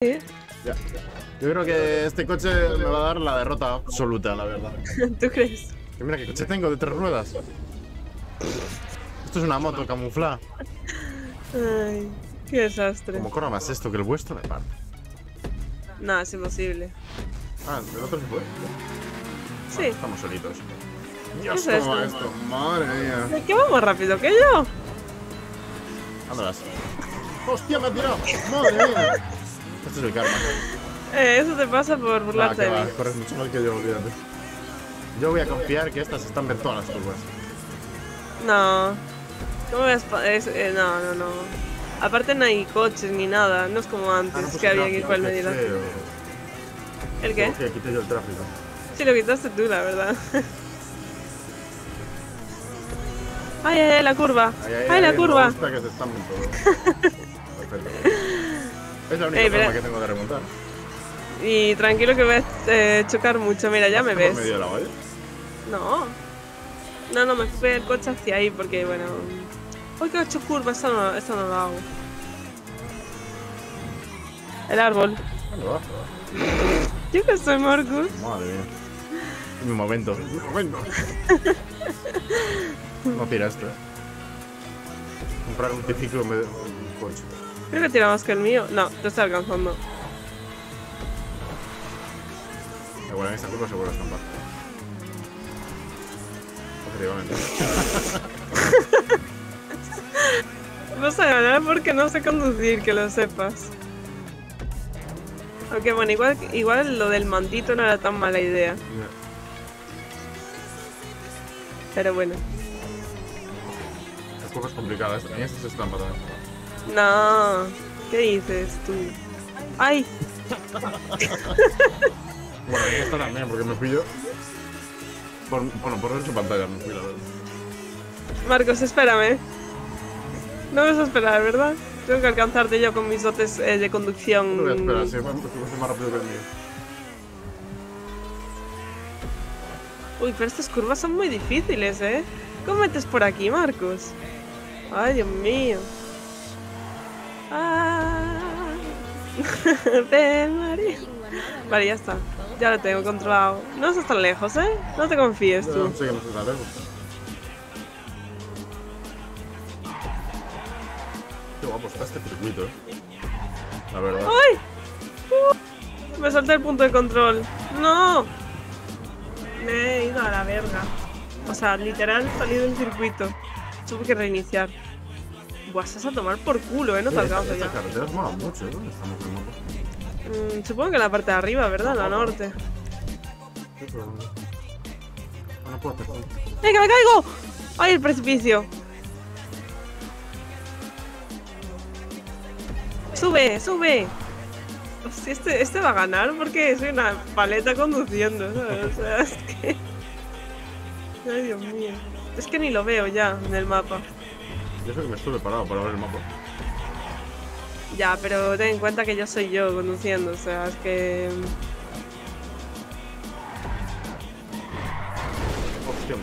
Ya. Yo creo que este coche me va a dar la derrota absoluta, la verdad. ¿Tú crees? Que mira qué coche tengo de 3 ruedas. Esto es una moto camuflada. Ay, qué desastre. ¿Cómo corra más esto que el vuestro? Me parto. No, es imposible. Ah, ¿el otro se puede? Sí. Ah, estamos solitos. Dios, ¿qué es esto? Madre mía. ¿De qué vamos rápido que yo? Andalas. ¡Hostia, me ha tirado! ¡Madre mía! Esto es el karma. Eso te pasa por burlarte de mí. Corres mucho más que yo, olvídate. Yo voy a confiar que estas están ver todas las turbas. No. ¿Cómo ves? No, no, no. Aparte no hay coches ni nada. No es como antes, no, pues que había que ir por el medio. ¿El qué? Que quité yo el tráfico. Sí, lo quitaste tú, la verdad. ¡Ay, ay, ay, la curva! ¡Ay, ay, ay, la curva! Que se están es la única forma que tengo de remontar. Y tranquilo que voy a chocar mucho. Mira, ya me ves. ¿Has medio de la valla? No. No, no, me fui el coche hacia ahí porque, bueno... ¡Uy, que he hecho curva! Eso no lo hago. El árbol. Yo que soy Marcus. Madre mía. Mi momento. Mi momento. No tiraste. Comprar un triciclo en vez de un coche. Creo que tira más que el mío. No, te está alcanzando. Igual en esta curva se vuelve a estampar. Efectivamente. Vas a ganar porque no sé conducir, que lo sepas. Aunque bueno, igual lo del mantito no era tan mala idea. Yeah. Pero bueno. Las curvas complicadas, en estas se estampa también. No, ¿qué dices tú? ¡Ay! Bueno, ahí está también, porque me fui yo. Por ver su pantalla me fui, la verdad. Marcos, espérame. No me vas a esperar, ¿verdad? Tengo que alcanzarte yo con mis dotes de conducción. No voy a esperar, sí, es más rápido que el mío. Uy, pero estas curvas son muy difíciles, ¿eh? ¿Cómo metes por aquí, Marcos? ¡Ay, Dios mío! Ah. Vale, ya está. Ya lo tengo controlado. No estás tan lejos, ¿eh? No te confíes tú. No sé que no estás tan lejos. Qué guapo está este circuito, ¿eh? La verdad. ¡Ay! Me salté el punto de control. ¡No! Me he ido a la verga. O sea, literal, salido del circuito. Tuve que reiniciar. Buah, estás a tomar por culo, ¿eh? No te alcanzo ya. Las carreteras molan mucho, ¿eh? ¿Dónde estamos remotos? Supongo que en la parte de arriba, ¿verdad? La norte. Sí, pero... Una puerta. ¡Eh, que me caigo! ¡Ay, el precipicio! ¡Sube, sube! Hostia, este va a ganar porque soy una paleta conduciendo, ¿sabes? O sea, es que... Ay, Dios mío. Es que ni lo veo ya en el mapa. Yo sé que me estuve parado para ver el mapa. Ya, pero ten en cuenta que yo soy yo conduciendo, o sea, es que... Opción.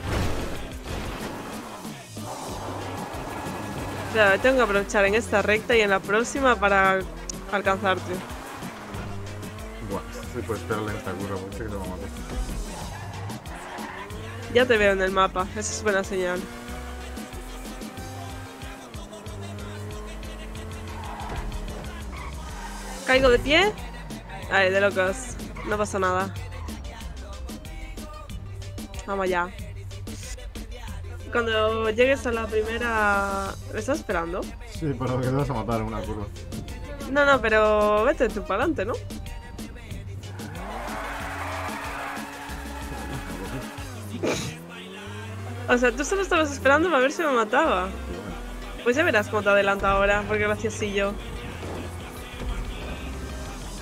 Claro, tengo que aprovechar en esta recta y en la próxima para alcanzarte. Buah, sí, pues esperarle en esta curva, porque creo que lo vamos a hacer. Ya te veo en el mapa, eso es buena señal. ¿Caigo de pie? Ay, de locos. No pasa nada. Vamos allá. Cuando llegues a la primera... ¿Me estás esperando? Sí, pero que te vas a matar en una curva. No, no, pero vete tú para adelante, ¿no? O sea, tú solo estabas esperando para ver si me mataba. Pues ya verás cómo te adelanta ahora, porque gracias y yo.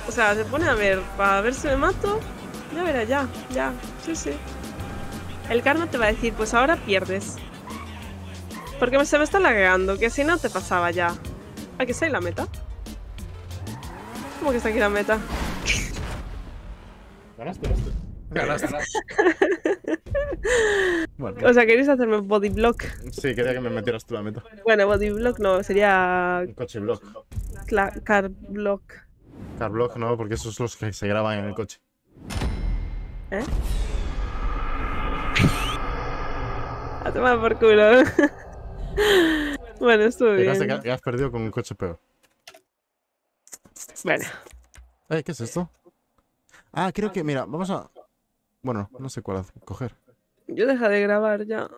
O sea, se pone a ver, para ver si me mato, ya verá, ya, sí. El karma te va a decir, pues ahora pierdes. Porque se me está lagueando, que si no te pasaba ya. ¿Aquí está ahí la meta? ¿Cómo que está aquí la meta? Ganaste. Bueno. O sea, ¿queréis hacerme body block? Sí, quería que me metieras tú la meta. Bueno, body block no, sería... Un coche block. Car block. Carblog no, porque esos son los que se graban en el coche. ¿Eh? A tomar por culo. Bueno, estuvo bien. Que has perdido con un coche peor. Bueno. ¿Qué es esto? Ah, creo que, mira, vamos a... Bueno, no sé cuál coger. Yo dejé de grabar ya.